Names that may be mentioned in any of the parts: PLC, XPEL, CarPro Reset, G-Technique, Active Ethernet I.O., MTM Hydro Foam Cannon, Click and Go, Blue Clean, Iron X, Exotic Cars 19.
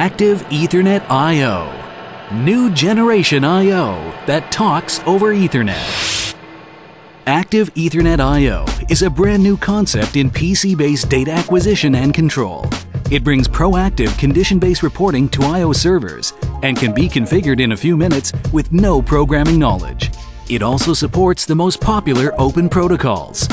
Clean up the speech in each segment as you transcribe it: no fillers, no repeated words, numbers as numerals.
Active Ethernet I.O. New generation I.O. that talks over Ethernet. Active Ethernet I.O. is a brand new concept in PC-based data acquisition and control. It brings proactive condition-based reporting to I.O. servers and can be configured in a few minutes with no programming knowledge. It also supports the most popular open protocols.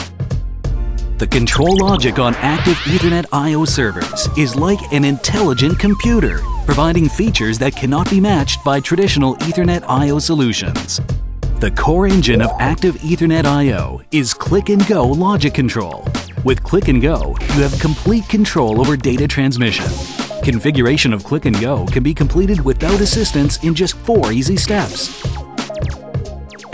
The control logic on Active Ethernet I.O. servers is like an intelligent computer, providing features that cannot be matched by traditional Ethernet I.O. solutions. The core engine of Active Ethernet I.O. is Click and Go logic control. With Click and Go, you have complete control over data transmission. Configuration of Click and Go can be completed without assistance in just 4 easy steps.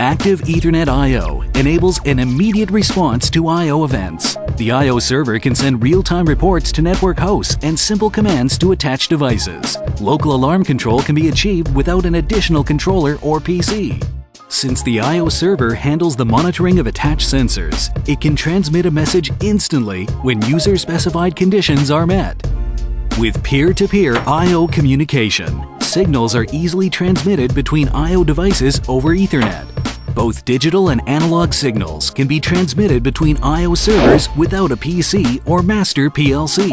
Active Ethernet I.O. enables an immediate response to I.O. events. The I.O. server can send real-time reports to network hosts and simple commands to attached devices. Local alarm control can be achieved without an additional controller or PC. Since the I.O. server handles the monitoring of attached sensors, it can transmit a message instantly when user-specified conditions are met. With peer-to-peer I.O. communication, signals are easily transmitted between I.O. devices over Ethernet. Both digital and analog signals can be transmitted between I.O. servers without a PC or master PLC.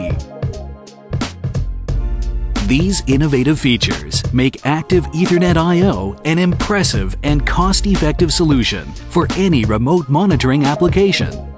These innovative features make Active Ethernet I.O. an impressive and cost-effective solution for any remote monitoring application.